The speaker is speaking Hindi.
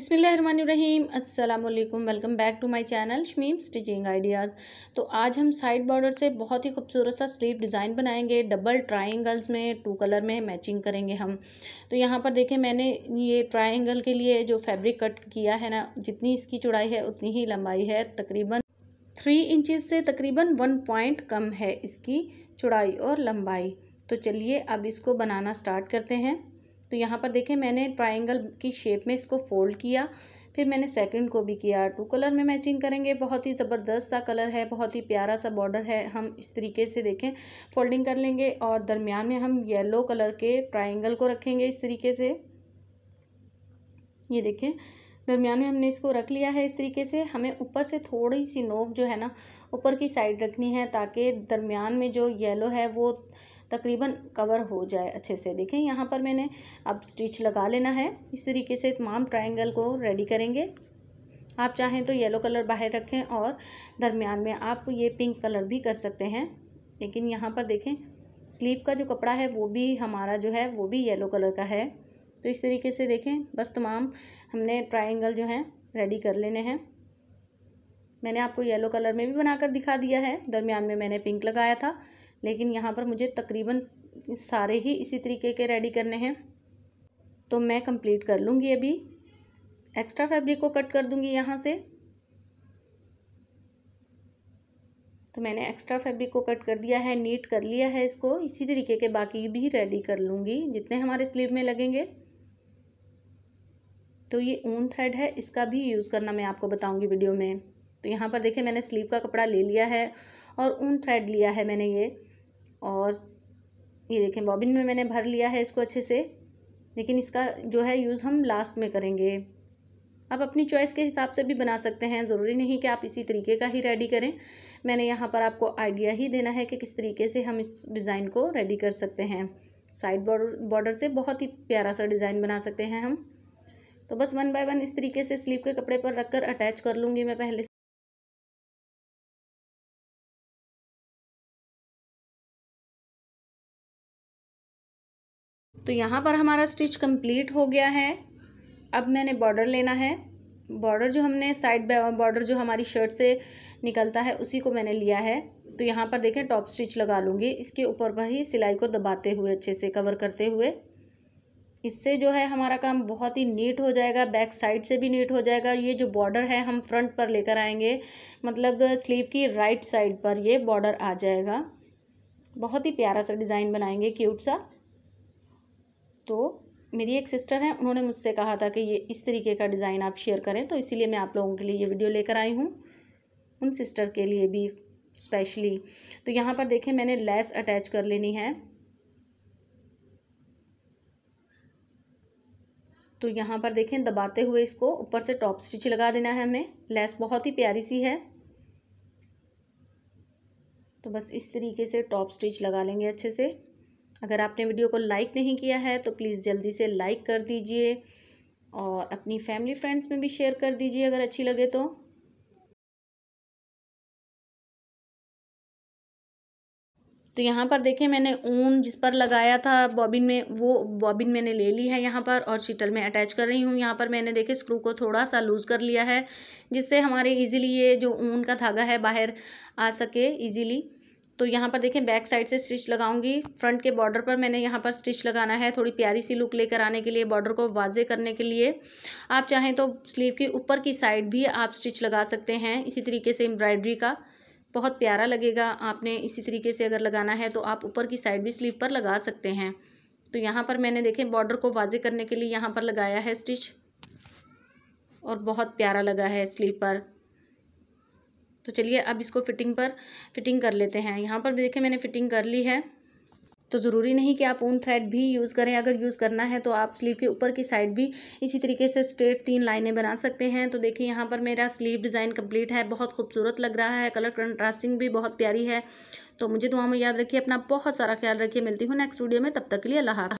बिस्मिल्लाहिर्रहमानिर्रहीम, अस्सलाम वालेकुम। Welcome back to my channel Shamim stitching ideas. तो आज हम साइड बॉर्डर से बहुत ही खूबसूरत सा स्लीव डिज़ाइन बनाएंगे। डबल ट्रायंगल्स में टू कलर में मैचिंग करेंगे हम। तो यहाँ पर देखें, मैंने ये ट्रायंगल के लिए जो फैब्रिक कट किया है ना, जितनी इसकी चौड़ाई है उतनी ही लंबाई है, तकरीबन 3 इंचज़ से तकरीबन 1 पॉइंट कम है इसकी चौड़ाई और लंबाई। तो चलिए अब इसको बनाना स्टार्ट करते हैं। तो यहाँ पर देखें, मैंने ट्रायंगल की शेप में इसको फ़ोल्ड किया, फिर मैंने सेकंड को भी किया। टू कलर में मैचिंग करेंगे। बहुत ही ज़बरदस्त सा कलर है, बहुत ही प्यारा सा बॉर्डर है। हम इस तरीके से देखें फोल्डिंग कर लेंगे और दरमियान में हम येलो कलर के ट्रायंगल को रखेंगे इस तरीके से। ये देखें, दरमियान में हमने इसको रख लिया है इस तरीके से। हमें ऊपर से थोड़ी सी नोक जो है ना, ऊपर की साइड रखनी है ताकि दरमियान में जो येलो है वो तकरीबन कवर हो जाए अच्छे से। देखें यहाँ पर मैंने अब स्टिच लगा लेना है। इस तरीके से तमाम ट्रायंगल को रेडी करेंगे। आप चाहें तो येलो कलर बाहर रखें और दरमियान में आप ये पिंक कलर भी कर सकते हैं, लेकिन यहाँ पर देखें स्लीव का जो कपड़ा है वो भी हमारा जो है वो भी येलो कलर का है। तो इस तरीके से देखें, बस तमाम हमने ट्रायंगल जो हैं रेडी कर लेने हैं। मैंने आपको येलो कलर में भी बनाकर दिखा दिया है। दरमियान में मैंने पिंक लगाया था, लेकिन यहाँ पर मुझे तकरीबन सारे ही इसी तरीके के रेडी करने हैं, तो मैं कंप्लीट कर लूँगी। अभी एक्स्ट्रा फैब्रिक को कट कर दूँगी यहाँ से। तो मैंने एक्स्ट्रा फैब्रिक को कट कर दिया है, नीट कर लिया है इसको। इसी तरीके के बाकी भी रेडी कर लूँगी जितने हमारे स्लीव में लगेंगे। तो ये ऊन थ्रेड है, इसका भी यूज़ करना मैं आपको बताऊँगी वीडियो में। तो यहाँ पर देखें, मैंने स्लीव का कपड़ा ले लिया है और ऊन थ्रेड लिया है मैंने ये, और ये देखें बॉबिन में मैंने भर लिया है इसको अच्छे से, लेकिन इसका जो है यूज़ हम लास्ट में करेंगे। आप अपनी चॉइस के हिसाब से भी बना सकते हैं, ज़रूरी नहीं कि आप इसी तरीके का ही रेडी करें। मैंने यहाँ पर आपको आइडिया ही देना है कि किस तरीके से हम इस डिज़ाइन को रेडी कर सकते हैं। साइड बॉर्डर से बहुत ही प्यारा सा डिज़ाइन बना सकते हैं हम। तो बस 1 बाय 1 इस तरीके से स्लीव के कपड़े पर रख कर अटैच कर लूँगी मैं पहले। तो यहाँ पर हमारा स्टिच कंप्लीट हो गया है। अब मैंने बॉर्डर लेना है। बॉर्डर जो हमने साइड बॉर्डर जो हमारी शर्ट से निकलता है उसी को मैंने लिया है। तो यहाँ पर देखें टॉप स्टिच लगा लूँगी इसके ऊपर पर ही, सिलाई को दबाते हुए अच्छे से कवर करते हुए। इससे जो है हमारा काम बहुत ही नीट हो जाएगा, बैक साइड से भी नीट हो जाएगा। ये जो बॉर्डर है हम फ्रंट पर लेकर आएंगे, मतलब स्लीव की राइट साइड पर ये बॉर्डर आ जाएगा। बहुत ही प्यारा सा डिज़ाइन बनाएंगे, क्यूट सा। तो मेरी एक सिस्टर है, उन्होंने मुझसे कहा था कि ये इस तरीके का डिज़ाइन आप शेयर करें, तो इसीलिए मैं आप लोगों के लिए ये वीडियो लेकर आई हूँ, उन सिस्टर के लिए भी स्पेशली। तो यहाँ पर देखें मैंने लेस अटैच कर लेनी है। तो यहाँ पर देखें दबाते हुए इसको ऊपर से टॉप स्टिच लगा देना है हमें। लेस बहुत ही प्यारी सी है। तो बस इस तरीके से टॉप स्टिच लगा लेंगे अच्छे से। अगर आपने वीडियो को लाइक नहीं किया है तो प्लीज़ जल्दी से लाइक कर दीजिए और अपनी फैमिली फ्रेंड्स में भी शेयर कर दीजिए अगर अच्छी लगे तो। तो यहाँ पर देखें मैंने ऊन जिस पर लगाया था बॉबिन में, वो बॉबिन मैंने ले ली है यहाँ पर और शीटल में अटैच कर रही हूँ। यहाँ पर मैंने देखे स्क्रू को थोड़ा सा लूज़ कर लिया है, जिससे हमारे ईज़िली ये जो ऊन का धागा है बाहर आ सके ईज़िली। तो यहाँ पर देखें बैक साइड से स्टिच लगाऊंगी। फ्रंट के बॉर्डर पर मैंने यहाँ पर स्टिच लगाना है, थोड़ी प्यारी सी लुक लेकर आने के लिए, बॉर्डर को वाजे करने के लिए। आप चाहें तो स्लीव की ऊपर की साइड भी आप स्टिच लगा सकते हैं इसी तरीके से। एम्ब्रॉयडरी का बहुत प्यारा लगेगा। आपने इसी तरीके से अगर लगाना है तो आप ऊपर की साइड भी स्लीव पर लगा सकते हैं। तो यहाँ पर मैंने देखें बॉर्डर को वाजे करने के लिए यहाँ पर लगाया है स्टिच, और बहुत प्यारा लगा है स्लीव पर। तो चलिए अब इसको फिटिंग कर लेते हैं। यहाँ पर भी देखें मैंने फिटिंग कर ली है। तो ज़रूरी नहीं कि आप ऊन थ्रेड भी यूज़ करें, अगर यूज़ करना है तो आप स्लीव के ऊपर की साइड भी इसी तरीके से स्ट्रेट 3 लाइनें बना सकते हैं। तो देखिए यहाँ पर मेरा स्लीव डिज़ाइन कंप्लीट है, बहुत खूबसूरत लग रहा है, कलर कंट्रास्टिंग भी बहुत प्यारी है। तो मुझे दुआ में याद रखिए, अपना बहुत सारा ख्याल रखिए। मिलती हूँ नेक्स्ट वीडियो में, तब तक के लिए अल्लाह हाफ़िज़।